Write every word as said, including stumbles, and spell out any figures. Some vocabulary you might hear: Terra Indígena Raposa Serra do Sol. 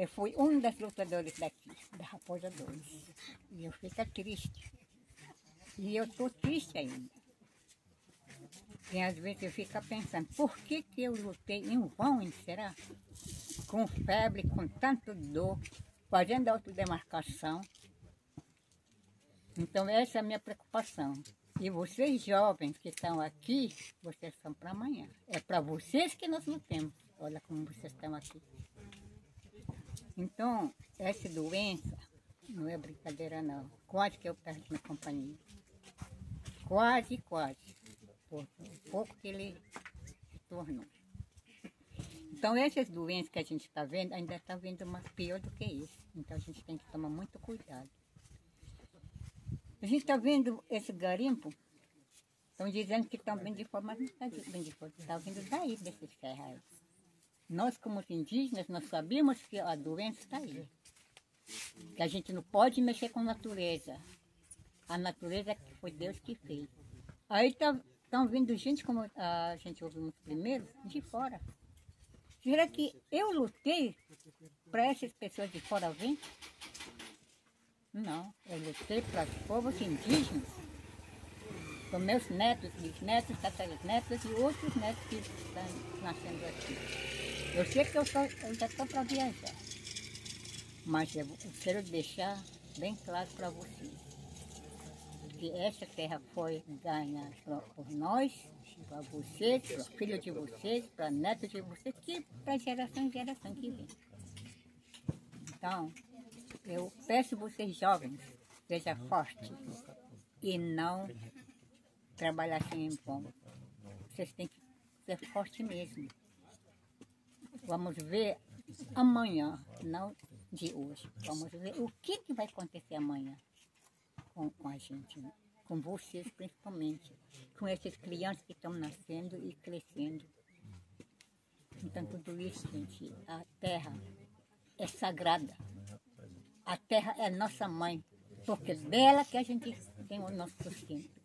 Eu fui um das lutadoras daqui, da Raposa dois. E eu fico triste. E eu estou triste ainda. E às vezes eu fico pensando, por que que eu lutei em vão, será? Com febre, com tanto dor, fazendo autodemarcação. Então essa é a minha preocupação. E vocês jovens que estão aqui, vocês são para amanhã. É para vocês que nós lutamos. Olha como vocês estão aqui. Então, essa doença não é brincadeira não. Quase que eu perdi minha companhia. Quase, quase. Por pouco que ele tornou. Então essas doenças que a gente está vendo, ainda está vendo uma pior do que isso. Então a gente tem que tomar muito cuidado. A gente está vendo esse garimpo, estão dizendo que estão vindo de fora, mas não está vindo de fora, está vindo daí, desses terras. Nós como indígenas, nós sabemos que a doença está aí. Que a gente não pode mexer com a natureza. A natureza que foi Deus que fez. Aí estão tá, vindo gente, como a gente ouvimos primeiro, de fora. Será que eu lutei para essas pessoas de fora virem? Não, eu lutei para os povos indígenas, para os meus netos, bisnetos, tataranetos e outros netos que estão nascendo aqui. Eu sei que eu, só, eu já estou para viajar, mas eu quero deixar bem claro para vocês. Que essa terra foi ganha por nós, para vocês, para filhos de vocês, para netos de vocês, que para geração em geração que vem. Então, eu peço a vocês jovens, seja forte e não trabalhar sem em vão. Vocês têm que ser forte mesmo. Vamos ver amanhã, não de hoje. Vamos ver o que, que vai acontecer amanhã. Com, com a gente, né? Com vocês principalmente, com essas crianças que estão nascendo e crescendo. Então tudo isso, gente, a terra é sagrada, a terra é nossa mãe, porque dela que a gente tem o nosso sustento.